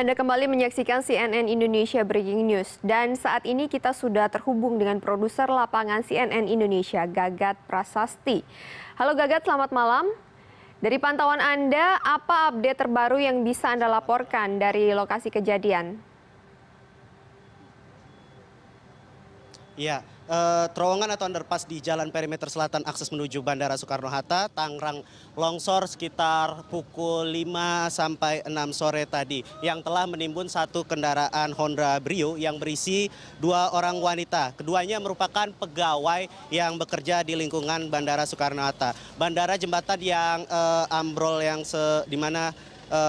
Anda kembali menyaksikan CNN Indonesia Breaking News. Dan saat ini kita sudah terhubung dengan produser lapangan CNN Indonesia, Gagat Prasasti. Halo Gagat, selamat malam. Dari pantauan Anda, apa update terbaru yang bisa Anda laporkan dari lokasi kejadian? Ya, terowongan atau underpass di Jalan Perimeter Selatan akses menuju Bandara Soekarno-Hatta, Tangerang longsor sekitar pukul 5 sampai 6 sore tadi yang telah menimbun satu kendaraan Honda Brio yang berisi dua orang wanita. Keduanya merupakan pegawai yang bekerja di lingkungan Bandara Soekarno-Hatta. Bandara jembatan yang ambrol yang dimana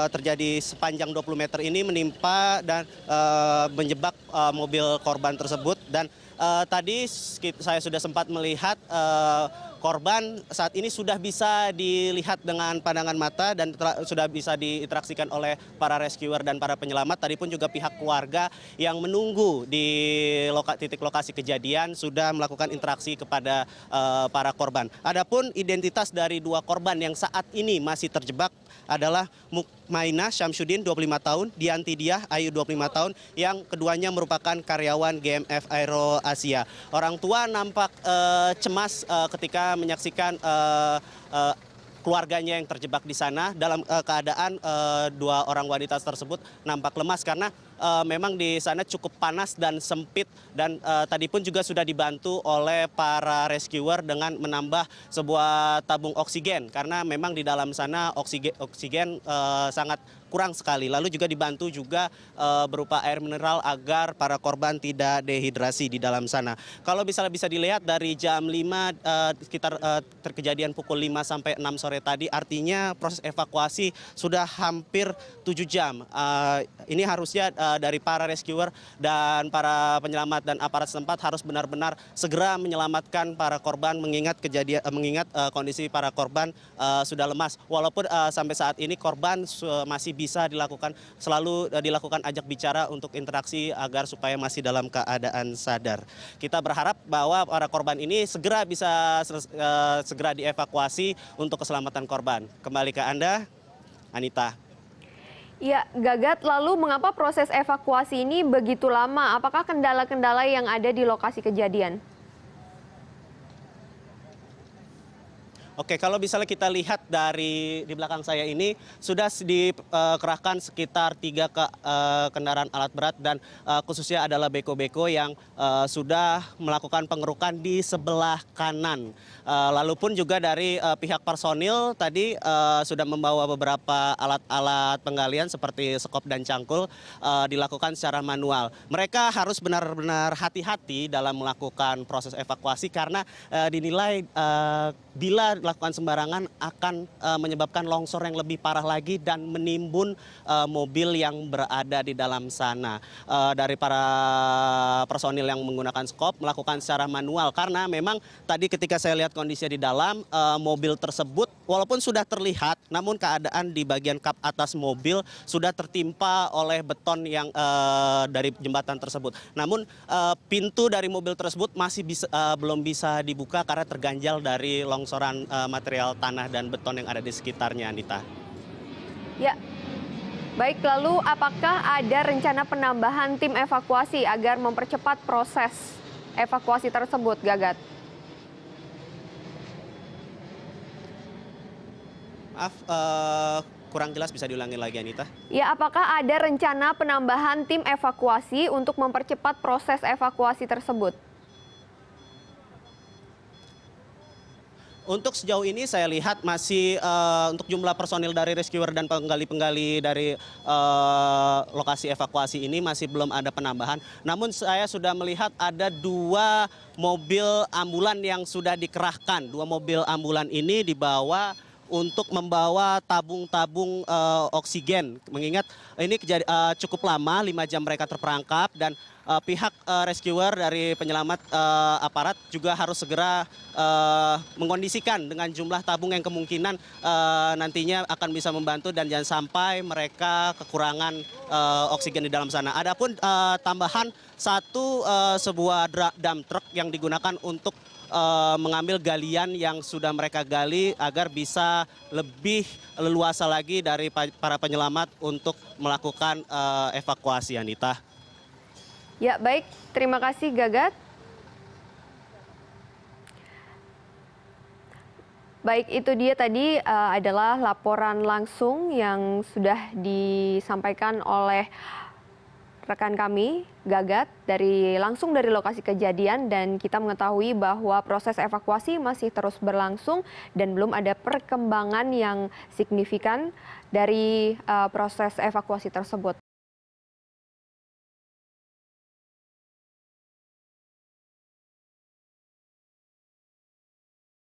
terjadi sepanjang 20 meter ini menimpa dan menjebak mobil korban tersebut. Dan tadi saya sudah sempat melihat korban saat ini sudah bisa dilihat dengan pandangan mata dan sudah bisa diinteraksikan oleh para rescuer dan para penyelamat. Tadi pun juga pihak keluarga yang menunggu di titik lokasi kejadian sudah melakukan interaksi kepada para korban. Adapun identitas dari dua korban yang saat ini masih terjebak adalah Mukmainah Syamsuddin 25 tahun, Diantidiyah Ayu 25 tahun yang keduanya merupakan karyawan GMF Aero Asia. Orang tua nampak cemas ketika menyaksikan keluarganya yang terjebak di sana dalam keadaan dua orang wanita tersebut nampak lemas karena memang di sana cukup panas dan sempit, dan tadi pun juga sudah dibantu oleh para rescuer dengan menambah sebuah tabung oksigen karena memang di dalam sana oksigen sangat kurang sekali. Lalu juga dibantu juga berupa air mineral agar para korban tidak dehidrasi di dalam sana. Kalau bisa dilihat dari jam 5 sekitar terkejadian pukul 5 sampai 6 sore tadi, artinya proses evakuasi sudah hampir 7 jam. Ini harusnya dari para rescuer dan para penyelamat dan aparat setempat harus benar-benar segera menyelamatkan para korban mengingat kondisi para korban sudah lemas. Walaupun sampai saat ini korban masih bisa selalu dilakukan ajak bicara untuk interaksi agar supaya masih dalam keadaan sadar. Kita berharap bahwa para korban ini segera bisa dievakuasi untuk keselamatan korban. Kembali ke Anda, Anita. Ya, Gagat, lalu mengapa proses evakuasi ini begitu lama? Apakah kendala-kendala yang ada di lokasi kejadian? Oke, kalau misalnya kita lihat dari di belakang saya ini sudah dikerahkan sekitar 3 kendaraan alat berat dan khususnya adalah beko-beko yang sudah melakukan pengerukan di sebelah kanan. Lalu pun juga dari pihak personil tadi sudah membawa beberapa alat-alat penggalian seperti sekop dan cangkul dilakukan secara manual. Mereka harus benar-benar hati-hati dalam melakukan proses evakuasi karena dinilai bila lakukan sembarangan akan menyebabkan longsor yang lebih parah lagi dan menimbun mobil yang berada di dalam sana. Dari para personil yang menggunakan skop melakukan secara manual karena memang tadi ketika saya lihat kondisinya di dalam mobil tersebut walaupun sudah terlihat namun keadaan di bagian kap atas mobil sudah tertimpa oleh beton yang dari jembatan tersebut. Namun pintu dari mobil tersebut masih belum bisa dibuka karena terganjal dari longsor material tanah dan beton yang ada di sekitarnya, Anita. Ya, baik. Lalu apakah ada rencana penambahan tim evakuasi agar mempercepat proses evakuasi tersebut, Gagat? Maaf, kurang jelas, bisa diulangi lagi, Anita. Ya, apakah ada rencana penambahan tim evakuasi untuk mempercepat proses evakuasi tersebut? Untuk sejauh ini saya lihat masih untuk jumlah personil dari rescuer dan penggali-penggali dari lokasi evakuasi ini masih belum ada penambahan. Namun saya sudah melihat ada dua mobil ambulan yang sudah dikerahkan. Dua mobil ambulan ini dibawa untuk membawa tabung-tabung oksigen. Mengingat ini cukup lama, 5 jam mereka terperangkap, dan pihak rescuer dari penyelamat aparat juga harus segera mengkondisikan dengan jumlah tabung yang kemungkinan nantinya akan bisa membantu dan jangan sampai mereka kekurangan oksigen di dalam sana. Adapun tambahan sebuah dump truck yang digunakan untuk mengambil galian yang sudah mereka gali agar bisa lebih leluasa lagi dari para penyelamat untuk melakukan evakuasi, Anita. Ya, baik. Terima kasih, Gagat. Baik, itu dia tadi adalah laporan langsung yang sudah disampaikan oleh rekan kami, Gagat, langsung dari lokasi kejadian, dan kita mengetahui bahwa proses evakuasi masih terus berlangsung dan belum ada perkembangan yang signifikan dari proses evakuasi tersebut.